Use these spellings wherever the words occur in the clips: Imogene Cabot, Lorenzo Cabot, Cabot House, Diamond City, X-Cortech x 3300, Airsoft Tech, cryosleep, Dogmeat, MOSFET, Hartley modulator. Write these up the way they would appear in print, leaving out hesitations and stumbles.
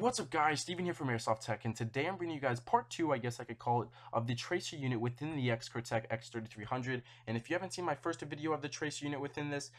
What's up guys, Steven here from Airsoft Tech, and today I'm bringing you guys part 2, I guess I could call it, of the tracer unit within the X-Cortech x 3300. And if you haven't seen my first video of the tracer unit within this,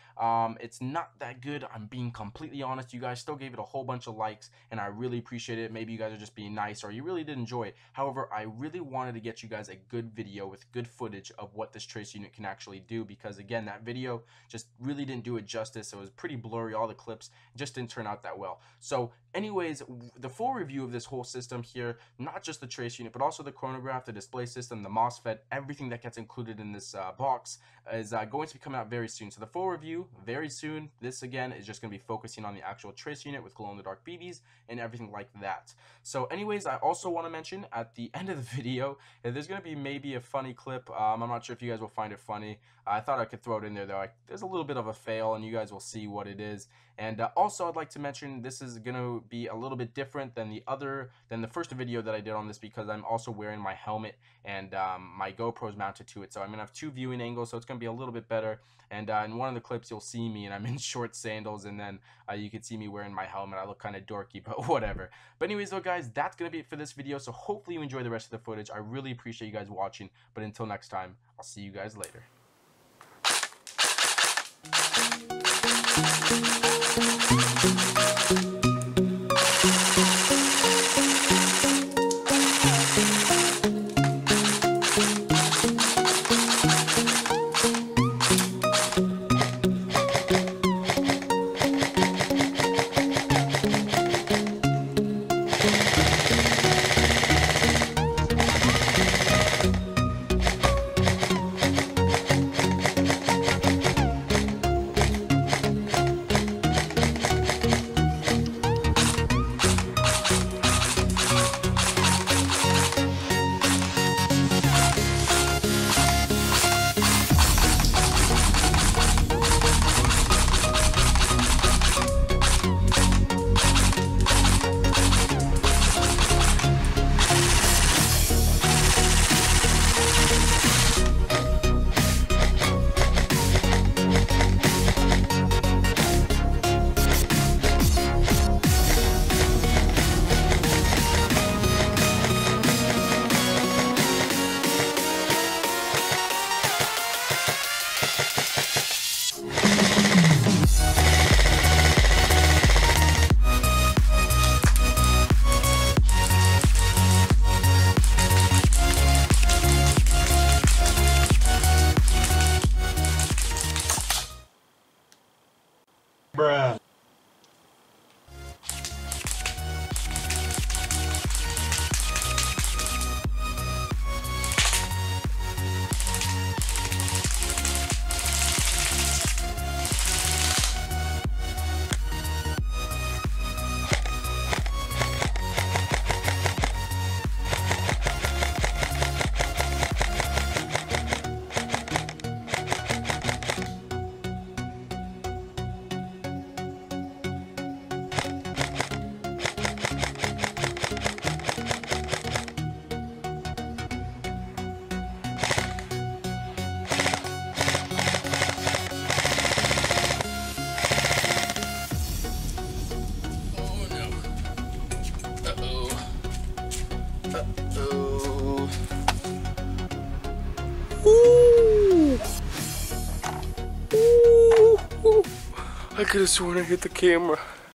it's not that good, I'm being completely honest. You guys still gave it a whole bunch of likes and I really appreciate it. Maybe you guys are just being nice or you really did enjoy it. However, I really wanted to get you guys a good video with good footage of what this tracer unit can actually do, because again, that video just really didn't do it justice. It was pretty blurry, all the clips just didn't turn out that well. So anyways, the full review of this whole system here, not just the trace unit, but also the chronograph, the display system, the MOSFET, everything that gets included in this box is going to be coming out very soon. So the full review, very soon. This, again, is just going to be focusing on the actual trace unit with glow-in-the-dark BBs and everything like that. So anyways, I also want to mention at the end of the video, there's going to be maybe a funny clip. I'm not sure if you guys will find it funny. I thought I could throw it in there, though. There's a little bit of a fail, and you guys will see what it is. And also, I'd like to mention this is going to be a little bit different than the first video that I did on this, because I'm also wearing my helmet and my GoPro's mounted to it, so I'm gonna have two viewing angles, so it's gonna be a little bit better. And in one of the clips you'll see me and I'm in short sandals, and then you can see me wearing my helmet. I look kind of dorky, but whatever. But anyways though guys, that's gonna be it for this video, so hopefully you enjoy the rest of the footage. I really appreciate you guys watching, but until next time, I'll see you guys later. Bruh. I could have sworn I hit the camera.